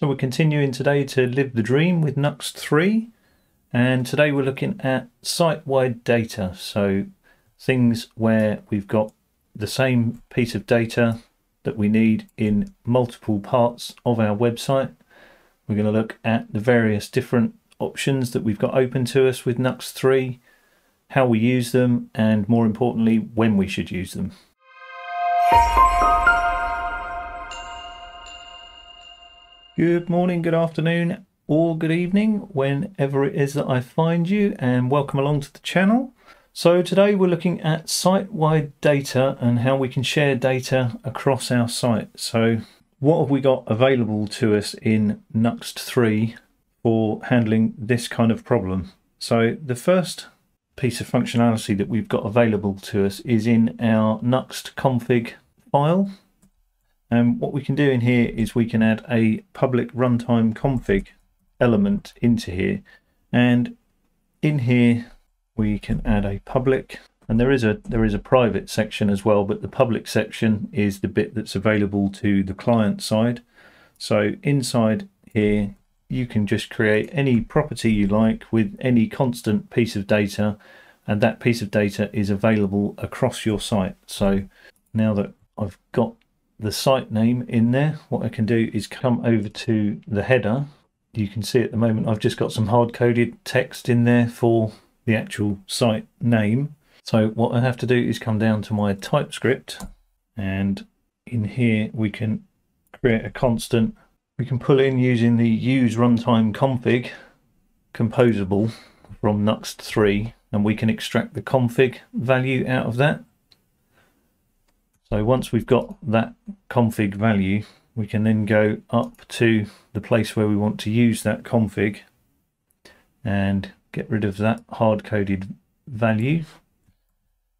So we're continuing today to live the dream with Nuxt 3, and today we're looking at site-wide data, so things where we've got the same piece of data that we need in multiple parts of our website. We're going to look at the various different options that we've got open to us with Nuxt 3, how we use them, and more importantly, when we should use them. Good morning, good afternoon, or good evening, whenever it is that I find you, and welcome along to the channel. So today we're looking at site-wide data and how we can share data across our site. So what have we got available to us in Nuxt 3 for handling this kind of problem? So the first piece of functionality that we've got available to us is in our Nuxt config file. And what we can do in here is we can add a public runtime config element into here. And in here, we can add a public, and there is a private section as well, but the public section is the bit that's available to the client side. So inside here, you can just create any property you like with any constant piece of data, and that piece of data is available across your site. So now that I've got the site name in there, what I can do is come over to the header. You can see at the moment I've just got some hard-coded text in there for the actual site name. So what I have to do is come down to my TypeScript, and in here we can create a constant. We can pull in using the use runtime config composable from Nuxt 3, and we can extract the config value out of that. So once we've got that config value, we can then go up to the place where we want to use that config and get rid of that hard-coded value,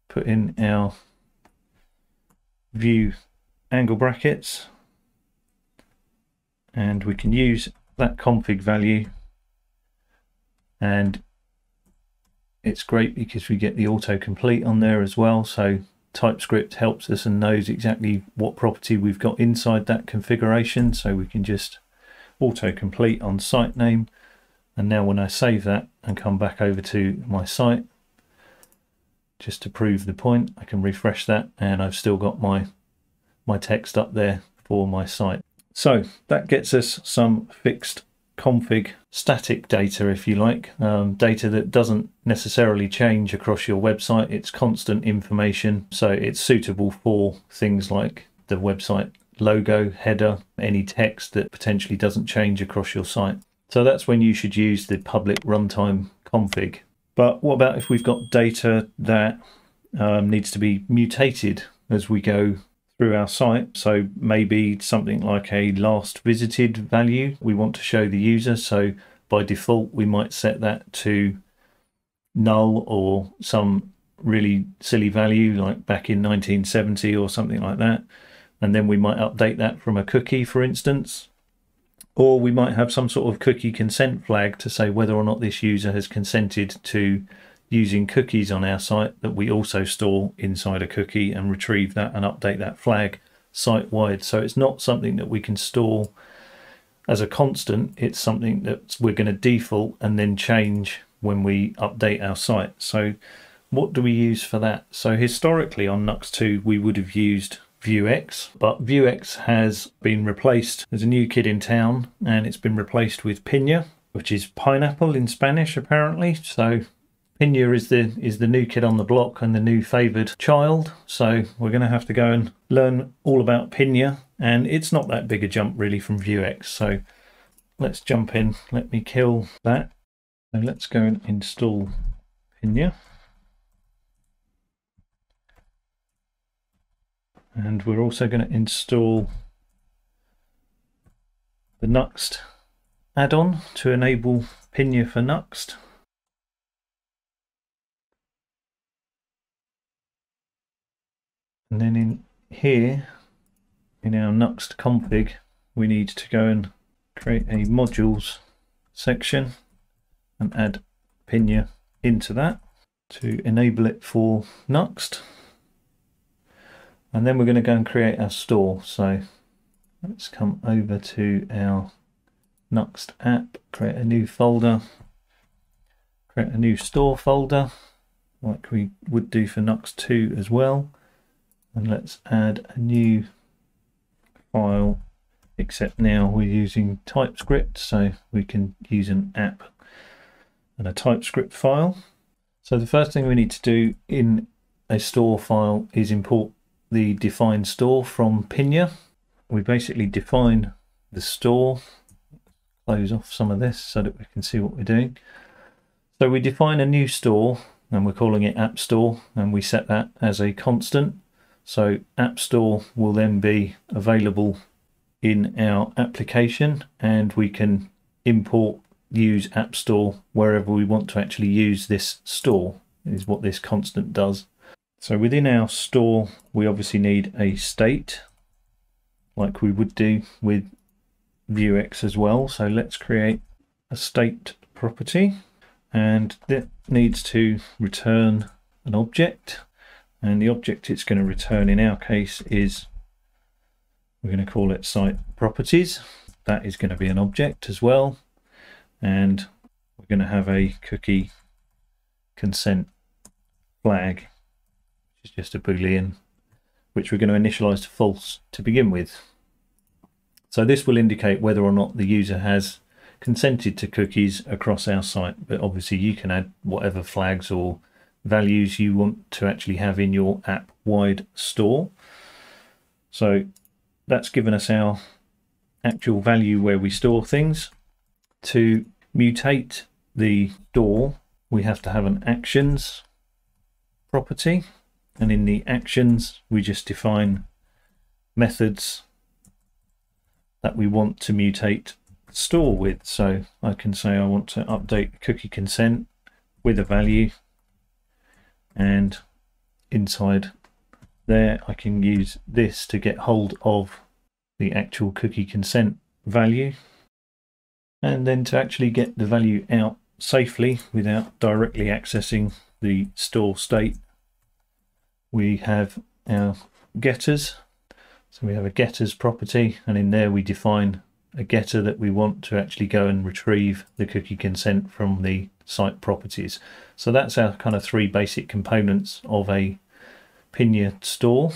put in our view angle brackets, and we can use that config value, and it's great because we get the autocomplete on there as well, so TypeScript helps us and knows exactly what property we've got inside that configuration, so we can just autocomplete on site name. And now when I save that and come back over to my site, just to prove the point, I can refresh that, and I've still got my text up there for my site. So that gets us some fixed config static data, if you like, data that doesn't necessarily change across your website. It's constant information, so it's suitable for things like the website logo, header, any text that potentially doesn't change across your site. So that's when you should use the public runtime config. But what about if we've got data that needs to be mutated as we go through our site? So maybe something like a last visited value we want to show the user, so by default we might set that to null or some really silly value like back in 1970 or something like that, and then we might update that from a cookie, for instance, or we might have some sort of cookie consent flag to say whether or not this user has consented to using cookies on our site, that we also store inside a cookie and retrieve that and update that flag site-wide. So it's not something that we can store as a constant, it's something that we're going to default and then change when we update our site. So what do we use for that? So historically on Nuxt 2 we would have used Vuex, but Vuex has been replaced. There's a new kid in town and it's been replaced with Pinia, which is pineapple in Spanish apparently. So Pinia is the new kid on the block and the new favoured child, so we're going to have to go and learn all about Pinia, and it's not that big a jump really from Vuex. So let's jump in. Let me kill that. So let's go and install Pinia, and we're also going to install the Nuxt add-on to enable Pinia for Nuxt. And then in here, in our Nuxt config, we need to go and create a modules section and add Pinia into that to enable it for Nuxt. And then we're going to go and create our store. So let's come over to our Nuxt app, create a new folder, create a new store folder like we would do for Nuxt 2 as well, and let's add a new file, except now we're using TypeScript, so we can use an app and a TypeScript file. So the first thing we need to do in a store file is import the defined store from Pinia. We basically define the store, close off some of this so that we can see what we're doing. So we define a new store and we're calling it AppStore, and we set that as a constant. So AppStore will then be available in our application, and we can import, use AppStore wherever we want to actually use this store, is what this constant does. So within our store, we obviously need a state like we would do with Vuex as well. So let's create a state property, and that needs to return an object, and the object it's going to return in our case is, we're going to call it site properties. That is going to be an object as well, and we're going to have a cookie consent flag, which is just a Boolean, which we're going to initialize to false to begin with. So this will indicate whether or not the user has consented to cookies across our site, but obviously you can add whatever flags or values you want to actually have in your app-wide store. So that's given us our actual value where we store things. To mutate the store, we have to have an actions property, and in the actions we just define methods that we want to mutate the store with. So I can say I want to update cookie consent with a value, and inside there I can use this to get hold of the actual cookie consent value, and then to actually get the value out safely without directly accessing the store state, we have our getters. So we have a getters property, and in there we define a getter that we want to actually go and retrieve the cookie consent from the site properties. So that's our kind of three basic components of a Pinia store.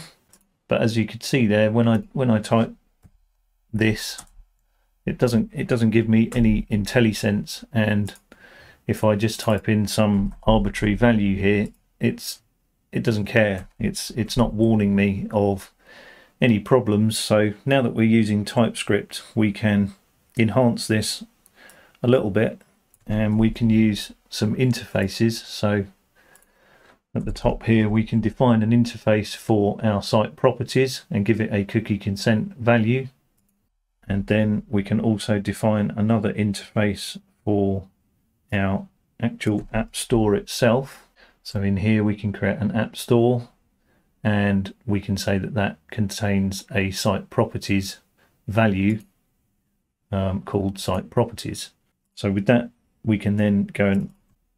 But as you could see there, when I type this, it doesn't give me any IntelliSense, and if I just type in some arbitrary value here, it doesn't care. It's not warning me of any problems. So now that we're using TypeScript, we can enhance this a little bit, and we can use some interfaces. So at the top here, we can define an interface for our site properties and give it a cookie consent value. And then we can also define another interface for our actual app store itself. So in here, we can create an app store, and we can say that that contains a site properties value called site properties. So with that, we can then go and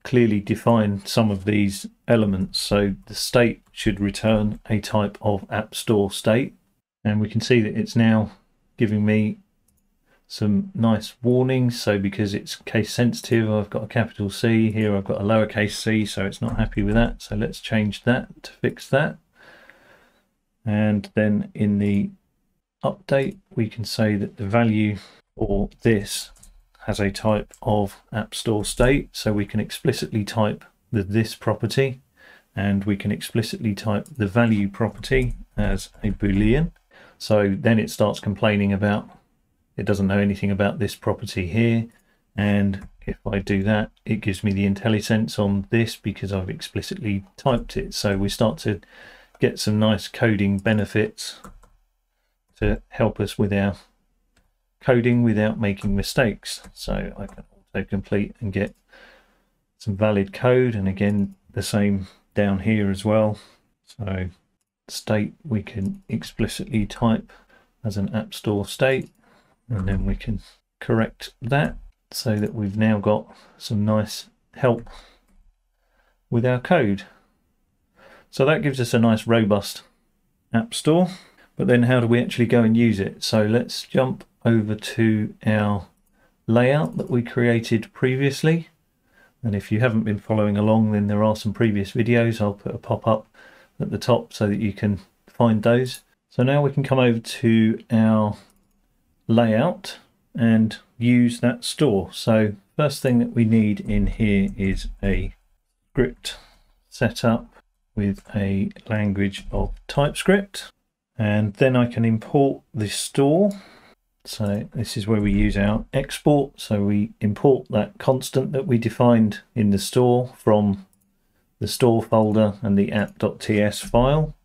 clearly define some of these elements. So the state should return a type of app store state, and we can see that it's now giving me some nice warnings. So because it's case sensitive, I've got a capital C here, I've got a lowercase c, so it's not happy with that. So let's change that to fix that. And then in the update, we can say that the value for this has a type of app store state. So we can explicitly type the this property, and we can explicitly type the value property as a Boolean. So then it starts complaining about, it doesn't know anything about this property here. And if I do that, it gives me the IntelliSense on this because I've explicitly typed it. So we start to get some nice coding benefits to help us with our coding without making mistakes. So I can auto complete and get some valid code, and again the same down here as well. So state we can explicitly type as an app store state, and then we can correct that so that we've now got some nice help with our code. So that gives us a nice robust app store. But then how do we actually go and use it? So let's jump over to our layout that we created previously. And if you haven't been following along, then there are some previous videos. I'll put a pop-up at the top so that you can find those. So now we can come over to our layout and use that store. So first thing that we need in here is a script setup with a language of TypeScript, and then I can import this store. So this is where we use our export. So we import that constant that we defined in the store from the store folder and the app.ts file.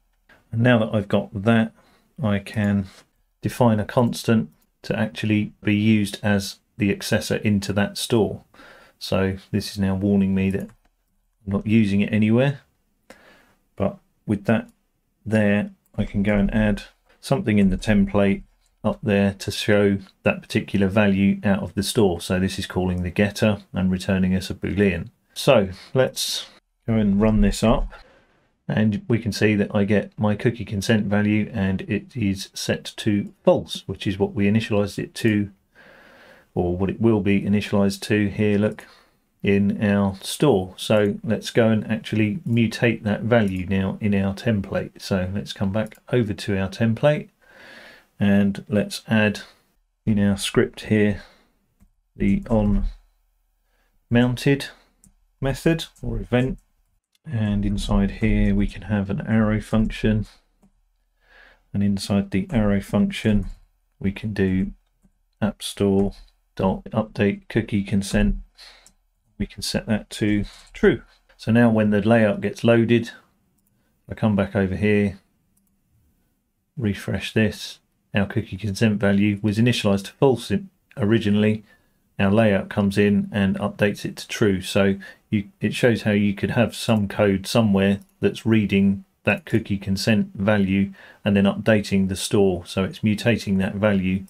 And now that I've got that, I can define a constant to actually be used as the accessor into that store. So this is now warning me that I'm not using it anywhere. But with that there, I can go and add something in the template up there to show that particular value out of the store. So this is calling the getter and returning us a Boolean. So let's go and run this up, and we can see that I get my cookie consent value, and it is set to false, which is what we initialized it to, or what it will be initialized to here, look, in our store. So let's go and actually mutate that value now in our template. So let's come back over to our template, and let's add in our script here the on mounted method or event, and inside here we can have an arrow function, and inside the arrow function we can do AppStore dot update cookie consent. We can set that to true. So now when the layout gets loaded, I come back over here, refresh this, our cookie consent value was initialized to false originally. Our layout comes in and updates it to true. So it shows how you could have some code somewhere that's reading that cookie consent value and then updating the store. So it's mutating that value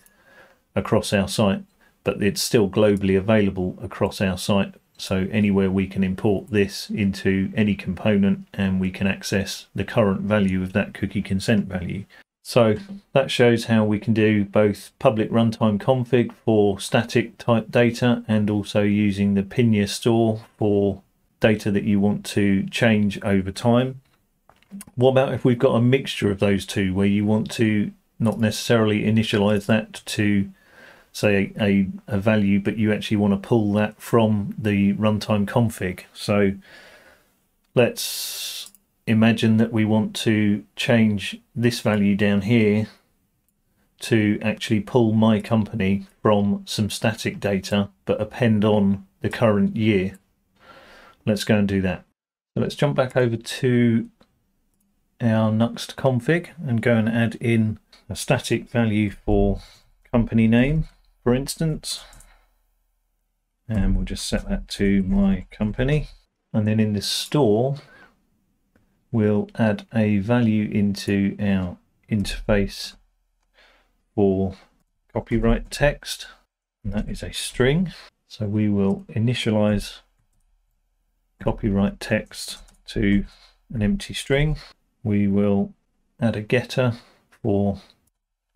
across our site, but it's still globally available across our site. So anywhere we can import this into any component, and we can access the current value of that cookie consent value. So that shows how we can do both public runtime config for static type data, and also using the Pinia store for data that you want to change over time. What about if we've got a mixture of those two, where you want to not necessarily initialize that to say a value, but you actually want to pull that from the runtime config? So let's imagine that we want to change this value down here to actually pull my company from some static data, but append on the current year. Let's go and do that. So let's jump back over to our Nuxt config and go and add in a static value for company name, for instance, and we'll just set that to my company. And then in the store, we'll add a value into our interface for copyright text, and that is a string. So we will initialize copyright text to an empty string. We will add a getter for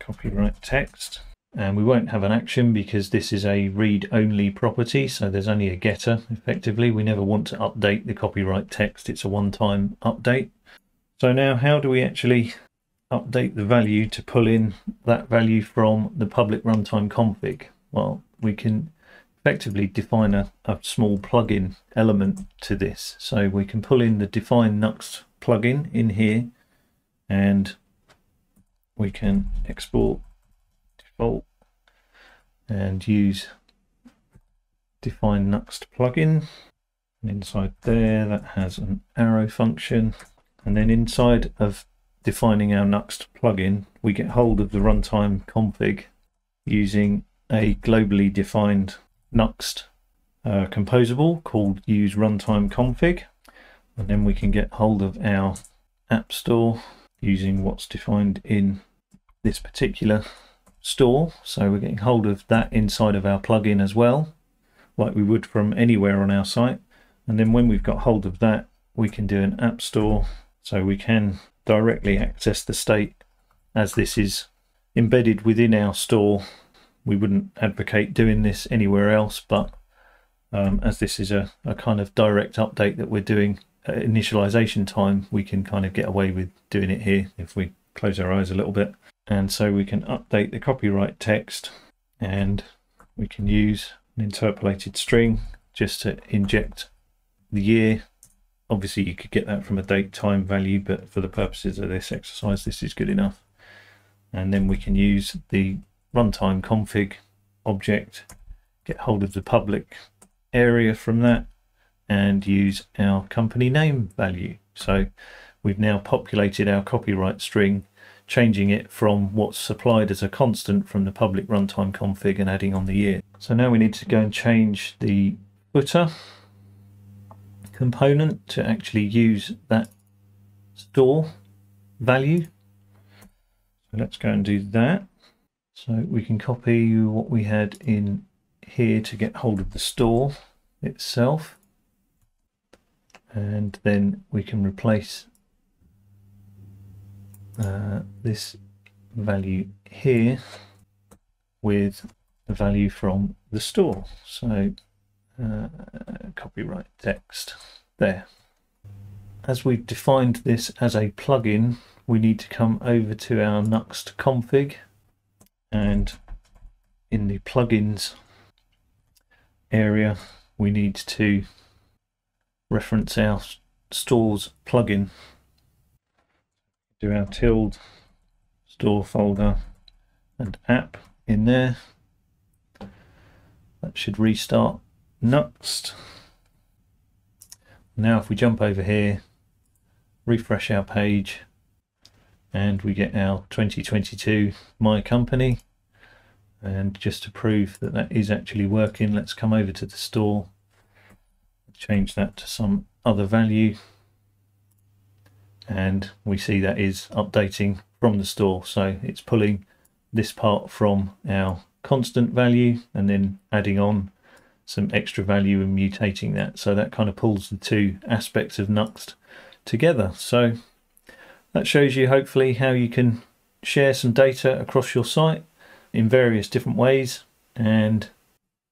copyright text, and we won't have an action because this is a read-only property, so there's only a getter effectively. We never want to update the copyright text. It's a one-time update. So now how do we actually update the value to pull in that value from the public runtime config? Well, we can effectively define a small plugin element to this. So we can pull in the define Nuxt plugin in here, and we can export default and use define Nuxt plugin, and inside there that has an arrow function. And then inside of defining our Nuxt plugin, we get hold of the runtime config using a globally defined Nuxt composable called use runtime config, and then we can get hold of our app store using what's defined in this particular store. So we're getting hold of that inside of our plugin as well, like we would from anywhere on our site. And then when we've got hold of that, we can do an app store, so we can directly access the state as this is embedded within our store we wouldn't advocate doing this anywhere else, but as this is a kind of direct update that we're doing at initialization time, we can kind of get away with doing it here if we close our eyes a little bit. And so we can update the copyright text, and we can use an interpolated string just to inject the year. Obviously you could get that from a date time value, but for the purposes of this exercise this is good enough. And then we can use the runtime config object, get hold of the public area from that, and use our company name value. So we've now populated our copyright string, changing it from what's supplied as a constant from the public runtime config and adding on the year. So now we need to go and change the footer component to actually use that store value. So let's go and do that. So we can copy what we had in here to get hold of the store itself, and then we can replace this value here with the value from the store. So copyright text there. As we've defined this as a plugin, we need to come over to our Nuxt config, and in the plugins area we need to reference our stores plugin. Do our tilde store folder and app in there. That should restart Nuxt. Now if we jump over here, refresh our page, and we get our 2022 My Company. And just to prove that that is actually working, let's come over to the store, change that to some other value, and we see that is updating from the store. So it's pulling this part from our constant value and then adding on some extra value and mutating that. So that kind of pulls the two aspects of Nuxt together. So that shows you hopefully how you can share some data across your site in various different ways, and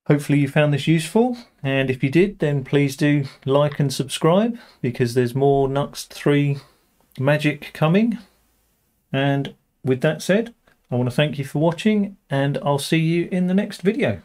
hopefully you found this useful. And if you did, then please do like and subscribe, because there's more Nuxt 3 magic coming. And with that said, I want to thank you for watching, and I'll see you in the next video.